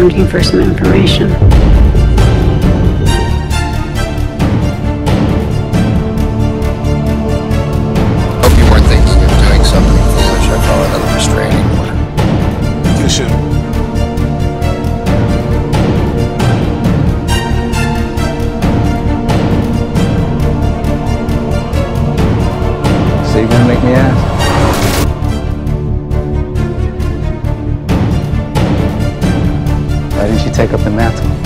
hunting for some information. Hope you weren't thinking of doing something foolish. I call it a restraining order. You should. So you're gonna make me ask? Why didn't you take up the mantle?